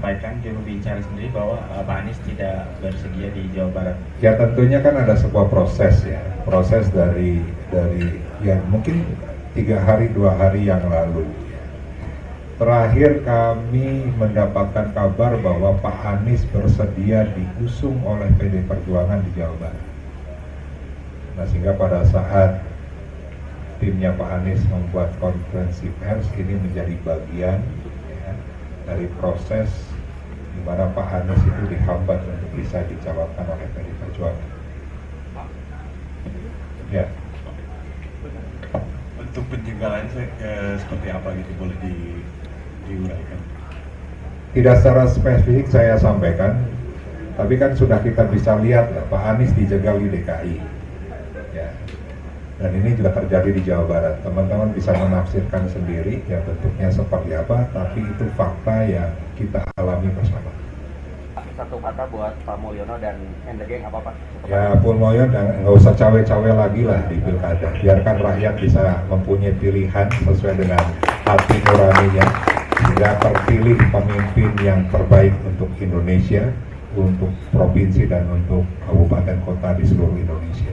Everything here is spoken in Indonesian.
menyampaikan juru bicara sendiri bahwa Pak Anies tidak bersedia di Jawa Barat. Ya tentunya kan ada sebuah proses ya, proses dari ya mungkin 3 hari 2 hari yang lalu. Terakhir kami mendapatkan kabar bahwa Pak Anies bersedia diusung oleh PD Perjuangan di Jawa Barat. Nah sehingga pada saat timnya Pak Anies membuat konferensi pers, ini menjadi bagian ya, dari proses di mana Pak Anies itu dihambat untuk bisa dicalonkan oleh PD Perjuangan. Ya. Untuk penjengkelan seperti apa gitu boleh diuraikan? Tidak secara spesifik saya sampaikan, tapi kan sudah kita bisa lihat lah, Pak Anies dijegal di DKI. Ya. Dan ini juga terjadi di Jawa Barat. Teman-teman bisa menafsirkan sendiri ya bentuknya seperti apa, tapi itu fakta yang kita alami bersama. Satu kata buat Pak Mulyono dan Ender Gang apa Pak? Ya Pak Mulyono nggak usah cawe-cawe lagi lah di Pilkada. Biarkan rakyat bisa mempunyai pilihan sesuai dengan hati nuraninya. Sehingga terpilih pemimpin yang terbaik untuk Indonesia, untuk provinsi dan untuk kabupaten kota di seluruh Indonesia.